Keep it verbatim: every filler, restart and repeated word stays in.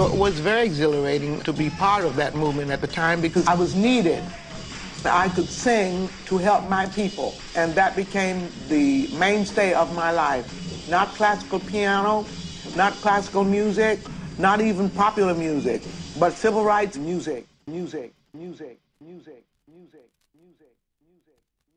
So it was very exhilarating to be part of that movement at the time because I was needed. I could sing to help my people, and that became the mainstay of my life. Not classical piano, not classical music, not even popular music, but civil rights music, music, music, music, music, music, music, music.